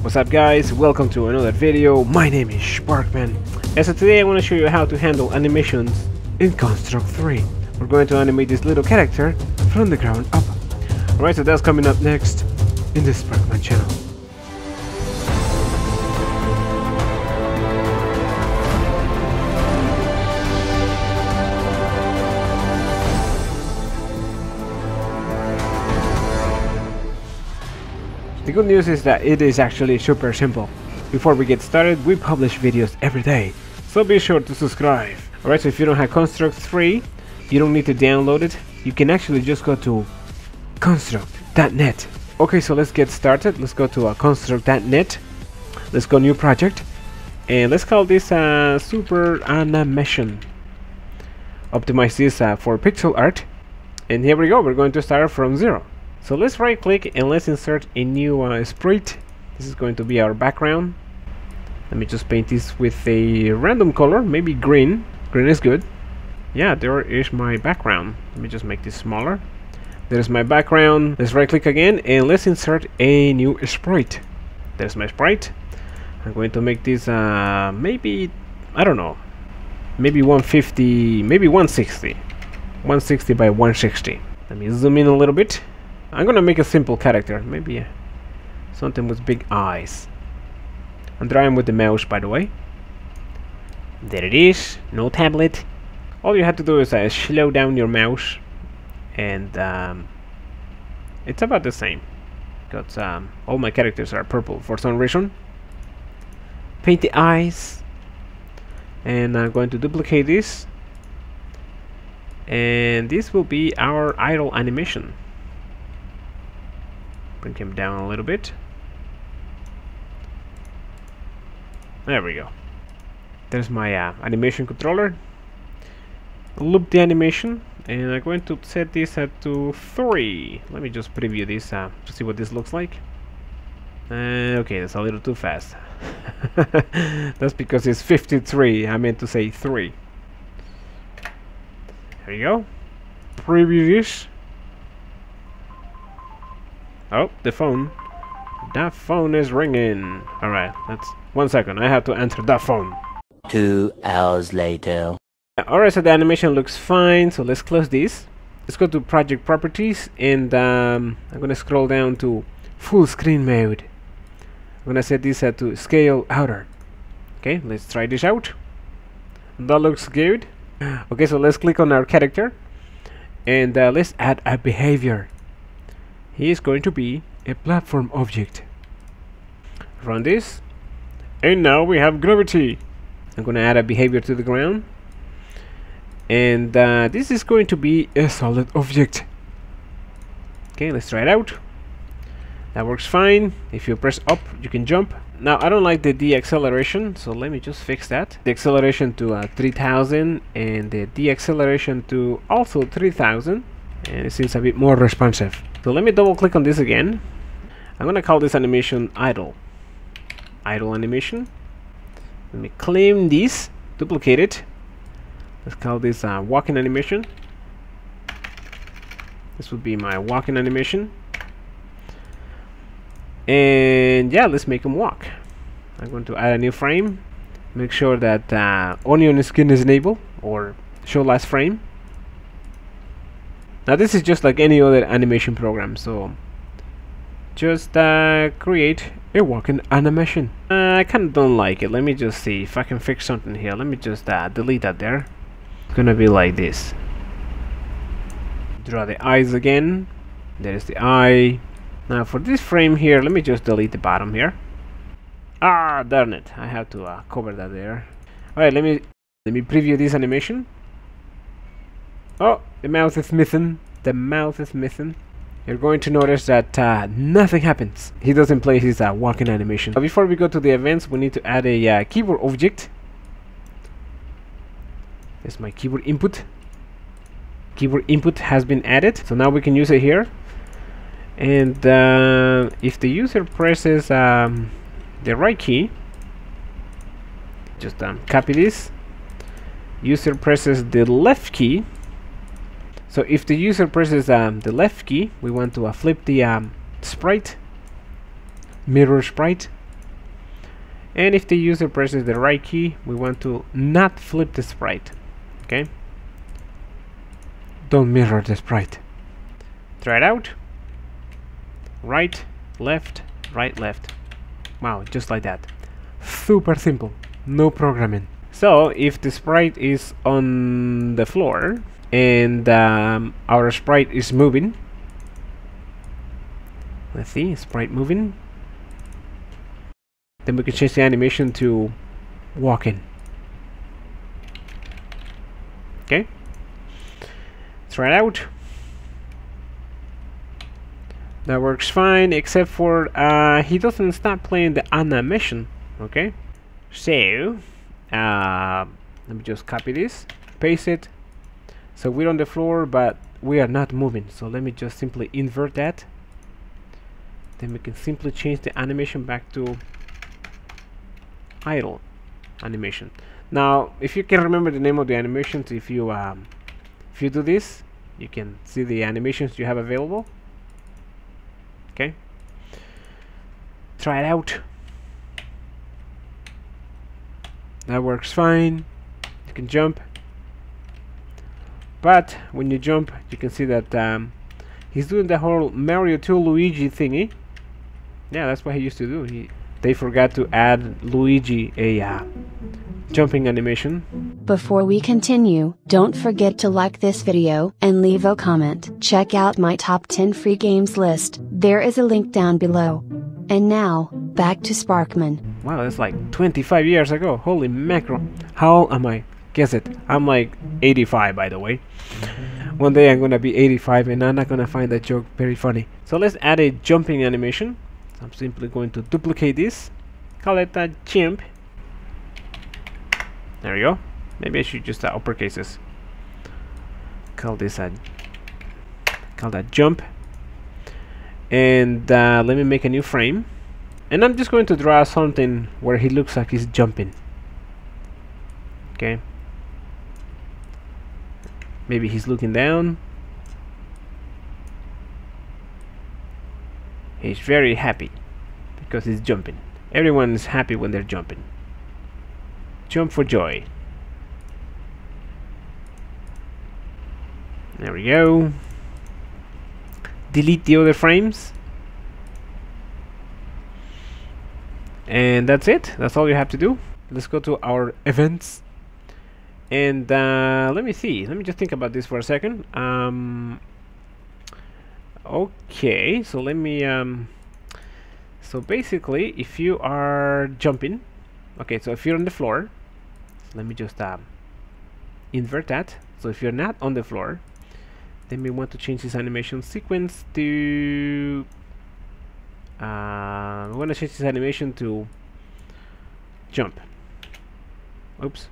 What's up guys, welcome to another video. My name is Sparkman, and so today I want to show you how to handle animations in Construct 3. We're going to animate this little character from the ground up. Alright, so that's coming up next in the Sparkman channel. The good news is that it is actually super simple. Before we get started, we publish videos every day, so be sure to subscribe. Alright, so if you don't have Construct 3, you don't need to download it. You can actually just go to construct.net. Okay, so let's get started. Let's go to construct.net. Let's go new project, and let's call this super animation. Optimize this for pixel art, and here we go. We're going to start from zero. So let's right click and let's insert a new sprite. This is going to be our background. Let me just paint this with a random color, maybe green. Green is good. Yeah, there is my background. Let me just make this smaller. There's my background. Let's right click again and let's insert a new sprite. There's my sprite. I'm going to make this maybe, I don't know, maybe 150, maybe 160. 160 by 160. Let me zoom in a little bit. I'm gonna make a simple character, maybe something with big eyes. I'm drawing with the mouse, by the way. There it is, no tablet. All you have to do is slow down your mouse, and it's about the same, because all my characters are purple for some reason. Paint the eyes, and I'm going to duplicate this, and this will be our idle animation. Bring him down a little bit. There we go. There's my animation controller. Loop the animation, and I'm going to set this to 3. Let me just preview this to see what this looks like. Okay, that's a little too fast. That's because it's 53. I meant to say 3. There you go. Preview this. Oh, the phone. That phone is ringing. Alright, that's 1 second. I have to answer that phone. 2 hours later. Alright, so the animation looks fine. So let's close this. Let's go to project properties, and I'm gonna scroll down to full screen mode. I'm gonna set this to scale outer. Okay, let's try this out. That looks good. Okay, so let's click on our character, and let's add a behavior. He is going to be a platform object. Run this, and now we have gravity. I'm gonna add a behavior to the ground, and this is going to be a solid object. Okay, let's try it out. That works fine. If you press up, you can jump. Now I don't like the deacceleration, so let me just fix that. The acceleration to 3000, and the deacceleration to also 3000, and it seems a bit more responsive. So let me double click on this again. I'm gonna call this animation idle. Idle animation. Let me claim this, duplicate it. Let's call this walking animation. This would be my walking animation. And yeah, let's make him walk. I'm going to add a new frame. Make sure that onion skin is enabled, or show last frame. Now this is just like any other animation program, so just create a walking animation. I kind of don't like it. Let me just see if I can fix something here. Let me just delete that there. It's gonna be like this. Draw the eyes again. There's the eye. Now for this frame here, let me just delete the bottom here. Ah, darn it! I have to cover that there. All right, let me preview this animation. Oh, the mouth is missing. The mouth is missing. You're going to notice that nothing happens. He doesn't play his walking animation. But before we go to the events, we need to add a keyboard object. There's my keyboard input. Keyboard input has been added, so now we can use it here. And if the user presses the right key, just copy this. User presses the left key. So if the user presses the left key, we want to flip the sprite, mirror sprite, and if the user presses the right key, we want to not flip the sprite. Okay, don't mirror the sprite. Try it out. Right, left, right, left. Wow, just like that. Super simple, no programming. So if the sprite is on the floor and our sprite is moving, let's see, sprite moving, then we can change the animation to walking. Okay, try it out. That works fine, except for he doesn't stop playing the animation. Okay, so let me just copy this, paste it, so we're on the floor but we are not moving. So let me just simply invert that, then we can simply change the animation back to idle animation. Now if you can remember the name of the animations, if you do this, you can see the animations you have available. Okay, try it out. That works fine, you can jump, but when you jump you can see that he's doing the whole Mario 2 Luigi thingy. Yeah, that's what he used to do. They forgot to add Luigi a jumping animation. Before we continue, don't forget to like this video and leave a comment. Check out my top 10 free games list, there is a link down below. And now, back to Sparkman. Wow, that's like 25 years ago, holy mackerel. How old am I? Guess it, I'm like 85 by the way. One day I'm gonna be 85 and I'm not gonna find that joke very funny. So let's add a jumping animation. I'm simply going to duplicate this, call it a jump. There we go. Maybe I should just uppercase this. Call this a, call that jump. And let me make a new frame. And I'm just going to draw something where he looks like he's jumping. Okay. Maybe he's looking down. He's very happy because he's jumping. Everyone is happy when they're jumping. Jump for joy. There we go. Delete the other frames. And that's it. That's all you have to do. Let's go to our events. And let me see. Let me just think about this for a second. Okay, so let me so basically if you are jumping, okay, so if you're on the floor, let me just invert that. So if you're not on the floor, then we want to change this animation sequence to we want to change this animation to jump. Oops.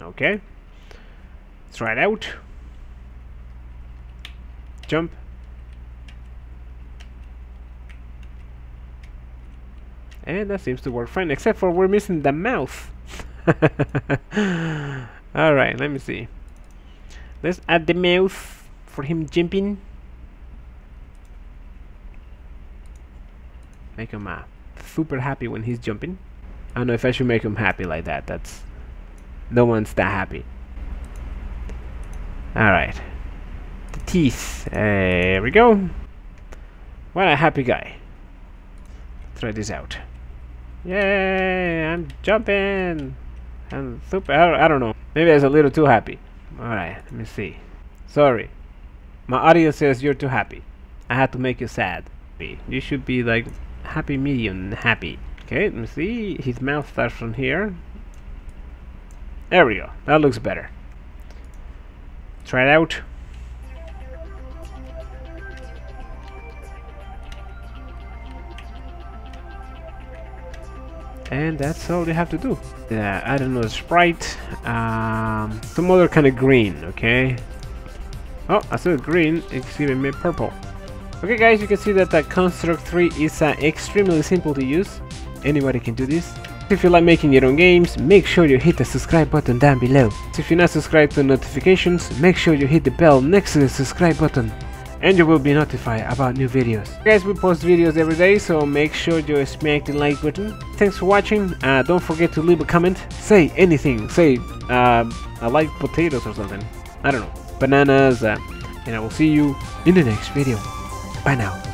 Okay, try it out. Jump. And that seems to work fine, except for we're missing the mouth. Alright, let me see. Let's add the mouth for him jumping. Make him super happy when he's jumping. I don't know if I should make him happy like that. That's, no one's that happy. Alright, the teeth, there we go. What a happy guy. Try this out. Yay, I'm jumping. I'm super, I don't know, maybe I was a little too happy. Alright, let me see. Sorry, my audience says you're too happy. I had to make you sad. You should be like happy medium happy. Okay, let me see, his mouth starts from here. There we go, that looks better. Try it out. And that's all you have to do. Yeah, I don't know, sprite, some other kind of green, okay? Oh, I said green, it's giving me purple. Okay guys, you can see that Construct 3 is extremely simple to use. Anybody can do this. If you like making your own games, make sure you hit the subscribe button down below. If you're not subscribed to notifications, make sure you hit the bell next to the subscribe button. and you will be notified about new videos. Guys, we post videos every day, so make sure you smack the like button. Thanks for watching. Don't forget to leave a comment. Say anything. Say I like potatoes or something. I don't know. Bananas. And I will see you in the next video. Bye now.